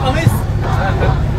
Amish.